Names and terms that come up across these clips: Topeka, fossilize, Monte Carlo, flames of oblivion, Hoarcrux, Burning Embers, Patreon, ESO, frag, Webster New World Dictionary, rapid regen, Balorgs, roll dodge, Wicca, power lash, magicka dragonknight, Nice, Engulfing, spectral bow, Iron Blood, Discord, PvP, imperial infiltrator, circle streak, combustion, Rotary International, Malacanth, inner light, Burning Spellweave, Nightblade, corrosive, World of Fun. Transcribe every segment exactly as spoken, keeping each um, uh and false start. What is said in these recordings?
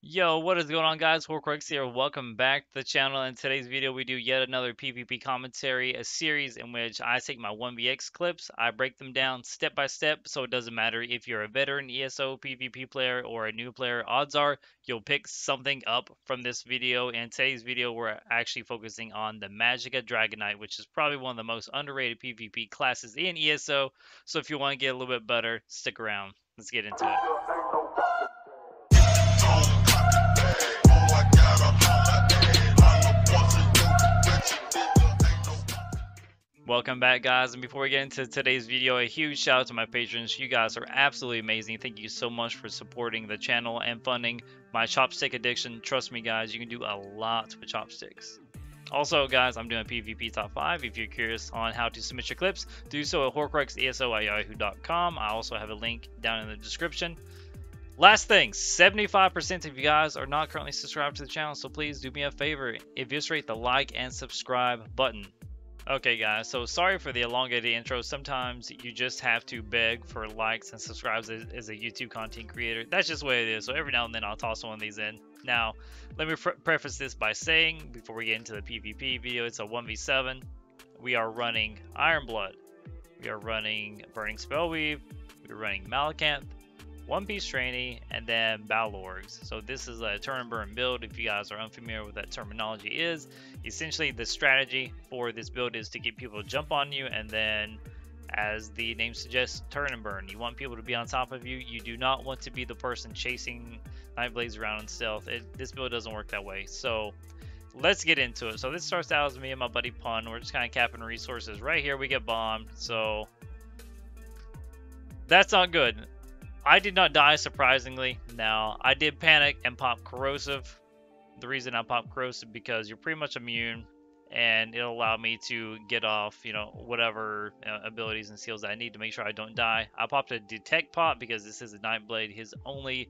Yo, what is going on, guys? Hoarcrux here. Welcome back to the channel. In today's video, we do yet another PvP commentary, a series in which I take my one v x clips, I break them down step by step, so it doesn't matter if you're a veteran E S O PvP player or a new player, odds are you'll pick something up from this video. In today's video, we're actually focusing on the Magicka Dragonknight, which is probably one of the most underrated PvP classes in E S O, so if you want to get a little bit better, stick around. Let's get into it. Welcome back, guys, and before we get into today's video, a huge shout out to my patrons. You guys are absolutely amazing. Thank you so much for supporting the channel and funding my chopstick addiction. Trust me, guys, you can do a lot with chopsticks. Also, guys, I'm doing a PvP top five. If you're curious on how to submit your clips, do so at hoarcrux E S O at yahoo dot com. I also have a link down in the description. Last thing, seventy-five percent of you guys are not currently subscribed to the channel, so please do me a favor, eviscerate the like and subscribe button. Okay, guys, so sorry for the elongated intro. Sometimes you just have to beg for likes and subscribes as, as a YouTube content creator. That's just the way it is. So every now and then I'll toss one of these in. Now, let me pre preface this by saying, before we get into the PvP video, it's a one v seven. We are running Iron Blood. We are running Burning Spellweave. We're running Malacanth, One Piece Trainee, and then Balorgs. So this is a turn and burn build. If you guys are unfamiliar with that terminology is, essentially the strategy for this build is to get people to jump on you, and then, as the name suggests, turn and burn. You want people to be on top of you. You do not want to be the person chasing Nightblades around in stealth. It, this build doesn't work that way. So let's get into it. So this starts out as me and my buddy Pun. We're just kind of capping resources. Right here we get bombed, so that's not good. I did not die, surprisingly. Now, I did panic and pop corrosive. The reason I popped corrosive because you're pretty much immune, and it'll allow me to get off, you know, whatever uh, abilities and skills that I need to make sure I don't die. I popped a detect pop because this is a Nightblade. His only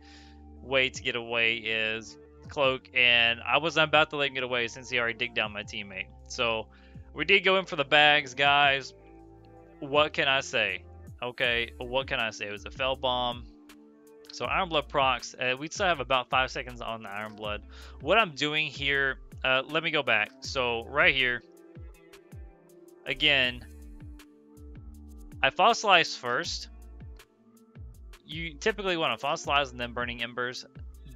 way to get away is cloak, and I wasn't about to let him get away since he already digged down my teammate. So we did go in for the bags, guys. What can I say? Okay, what can I say? It was a fell bomb. So Iron Blood procs. Uh, we still have about five seconds on the Iron Blood. What I'm doing here, uh, let me go back. So right here, again, I fossilize first. You typically want to fossilize and then Burning Embers,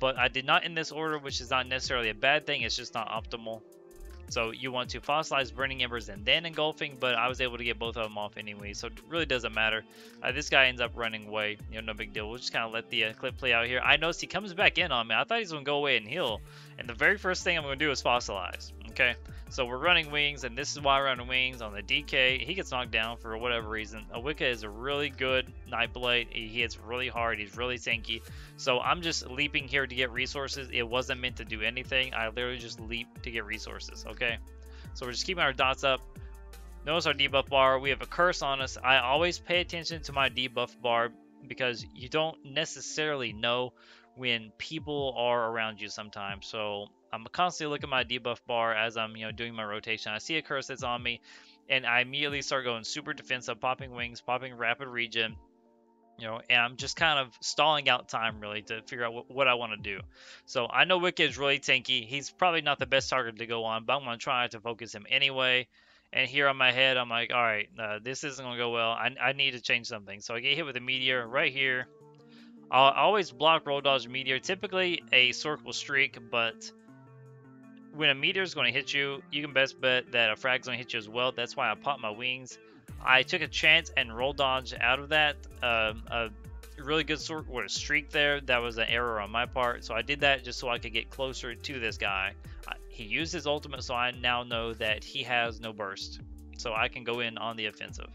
but I did not in this order, which is not necessarily a bad thing. It's just not optimal. So you want to fossilize, Burning Embers, and then Engulfing, but I was able to get both of them off anyway, so it really doesn't matter. Uh, this guy ends up running away, you know, no big deal. We'll just kind of let the uh, clip play out here. I noticed he comes back in on me. I thought he was going to go away and heal, and the very first thing I'm going to do is fossilize, okay? So we're running wings, and this is why we're running wings on the D K. He gets knocked down for whatever reason. A Wicca is a really good Nightblade. He hits really hard. He's really tanky. So I'm just leaping here to get resources. It wasn't meant to do anything. I literally just leap to get resources, okay? So we're just keeping our dots up. Notice our debuff bar. We have a curse on us. I always pay attention to my debuff bar because you don't necessarily know when people are around you sometimes. So I'm constantly looking at my debuff bar as I'm, you know, doing my rotation. I see a curse that's on me, and I immediately start going super defensive, popping wings, popping rapid regen, you know, and I'm just kind of stalling out time, really, to figure out what I want to do. So I know Wicca is really tanky. He's probably not the best target to go on, but I'm going to try to focus him anyway. And here on my head, I'm like, all right, uh, this isn't going to go well. I, I need to change something. So I get hit with a meteor right here. I'll always block roll dodge meteor, typically a circle streak, but when a meteor is going to hit you, you can best bet that a frag is going to hit you as well. That's why I popped my wings. I took a chance and roll dodge out of that. Um, a really good sort of streak there. That was an error on my part. So I did that just so I could get closer to this guy. I, he used his ultimate, so I now know that he has no burst. So I can go in on the offensive.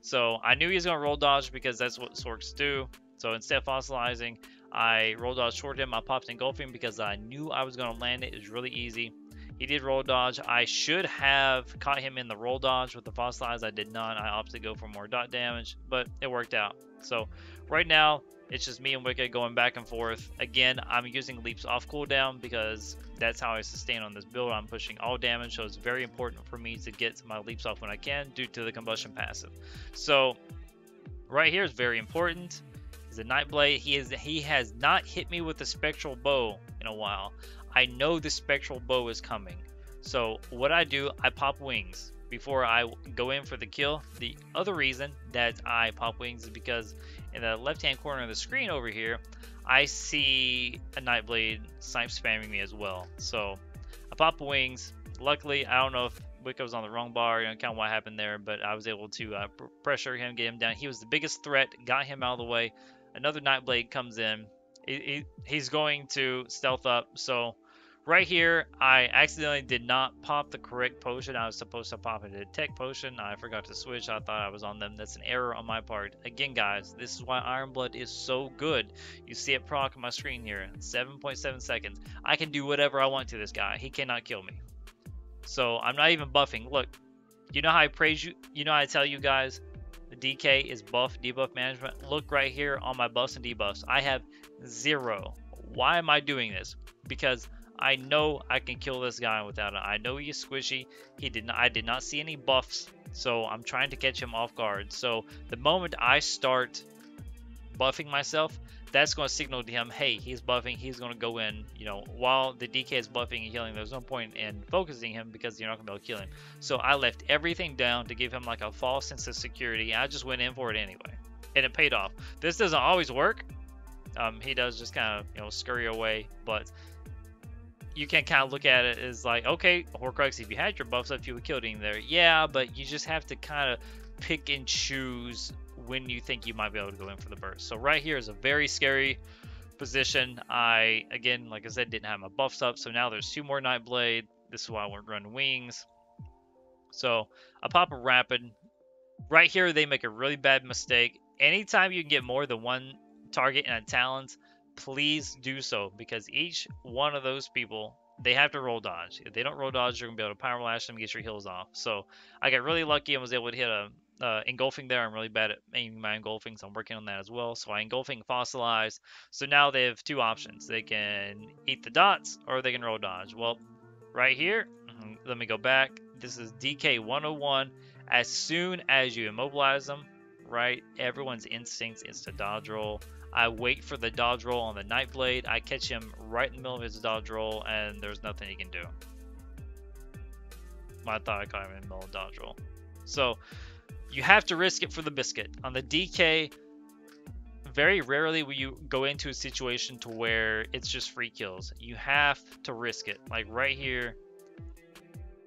So I knew he was going to roll dodge because that's what Sorks do. So instead of fossilizing, I roll dodge toward him. I popped Engulfing because I knew I was going to land it. It was really easy. He did roll dodge. I should have caught him in the roll dodge with the fossilize. I did not. I opted to go for more dot damage, but it worked out. So right now, it's just me and Wicca going back and forth. Again, I'm using leaps off cooldown because that's how I sustain on this build. I'm pushing all damage, so it's very important for me to get to my leaps off when I can due to the combustion passive. So right here is very important. He's a Nightblade. He is he has not hit me with the spectral bow. in a while. I know the spectral bow is coming. So what I do, I pop wings before I go in for the kill. The other reason that I pop wings is because in the left-hand corner of the screen over here, I see a Nightblade snipe spamming me as well. So I pop wings. Luckily, I don't know if Wicca was on the wrong bar, you know, kind of what happened there, but I was able to uh, pressure him, get him down. He was the biggest threat, got him out of the way. Another Nightblade comes in. He, he, he's going to stealth up, so right here, I accidentally did not pop the correct potion. I was supposed to pop a detect potion. I forgot to switch. I thought I was on them. That's an error on my part. Again, guys, this is why Iron Blood is so good. You see it proc on my screen here. seven point seven seconds. I can do whatever I want to this guy. He cannot kill me. So I'm not even buffing. Look, you know how I praise you? You know how I tell you guys the D K is buff, debuff management? Look right here on my buffs and debuffs. I have zero. Why am I doing this? Because I know I can kill this guy without it. I know he is squishy. He did not, I did not see any buffs, so I'm trying to catch him off guard. So the moment I start buffing myself, that's going to signal to him, hey, he's buffing. He's going to go in, you know, while the D K is buffing and healing. There's no point in focusing him because you're not going to be able to kill him. So I left everything down to give him like a false sense of security. I just went in for it anyway, and it paid off. This doesn't always work. Um, he does just kind of, you know, scurry away, but you can kind of look at it as like, okay, Hoarcrux, if you had your buffs up, you would kill him there. Yeah, but you just have to kind of pick and choose when you think you might be able to go in for the burst. So right here is a very scary position. I, again, like I said, didn't have my buffs up. So now there's two more Nightblade. This is why I won't run wings. So I pop a rapid. Right here, they make a really bad mistake. Anytime you can get more than one target in a Talons, please do so, because each one of those people, they have to roll dodge. If they don't roll dodge, you're gonna be able to power lash them and get your heals off. So I got really lucky and was able to hit a uh, engulfing there. I'm really bad at aiming my engulfing, so I'm working on that as well. So I engulfing fossilize. So now they have two options. They can eat the dots or they can roll dodge. Well, right here, let me go back. This is D K one oh one. As soon as you immobilize them, right, everyone's instincts is to dodge roll. I wait for the dodge roll on the Nightblade. I catch him right in the middle of his dodge roll, and there's nothing he can do. I thought I caught him in the middle of dodge roll. So you have to risk it for the biscuit. On the D K, very rarely will you go into a situation to where it's just free kills. You have to risk it. Like right here,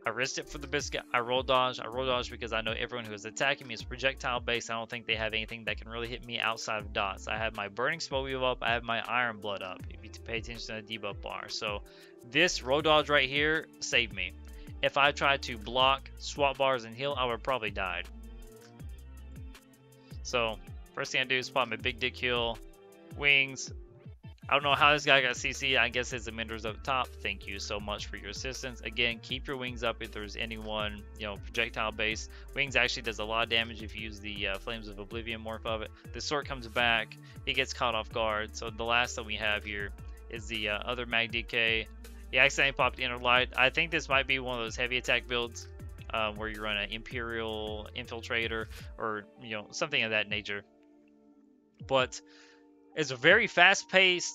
I risked it for the biscuit. I roll dodge. I roll dodge because I know everyone who is attacking me is projectile based. I don't think they have anything that can really hit me outside of dots. I have my Burning Spellweave up. I have my Iron Blood up, if you pay attention to the debuff bar. So this roll dodge right here saved me. If I tried to block, swap bars, and heal, I would have probably died. So first thing I do is pop my big dick heal, wings. I don't know how this guy got C C. I guess his amenders up top. Thank you so much for your assistance. Again, keep your wings up if there's anyone, you know, projectile based. Wings actually does a lot of damage if you use the uh, Flames of Oblivion morph of it. The sword comes back. He gets caught off guard. So the last thing we have here is the uh, other Mag D K. He accidentally popped Inner Light. I think this might be one of those heavy attack builds uh, where you run an Imperial Infiltrator or, you know, something of that nature. But it's a very fast-paced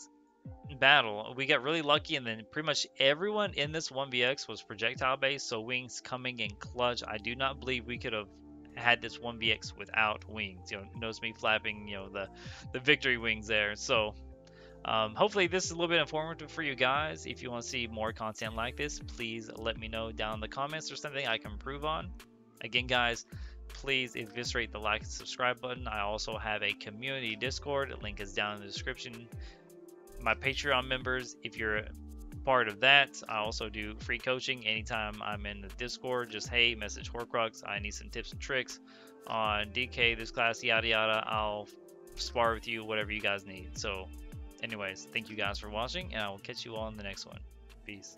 battle. We got really lucky, and then pretty much everyone in this one V X was projectile-based, so wings coming in clutch. I do not believe we could have had this one V X without wings. You know, notice me flapping, you know, the, the victory wings there. So um, hopefully this is a little bit informative for you guys. If you want to see more content like this, please let me know down in the comments or something I can improve on. Again, guys, please eviscerate the like and subscribe button. I also have a community Discord. The link is down in the description. My Patreon members, if you're part of that, I also do free coaching. Anytime I'm in the Discord, just, hey, message Hoarcrux. I need some tips and tricks on D K, this class, yada, yada. I'll spar with you, whatever you guys need. So anyways, thank you guys for watching, and I will catch you all in the next one. Peace.